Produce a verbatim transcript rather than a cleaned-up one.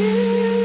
you.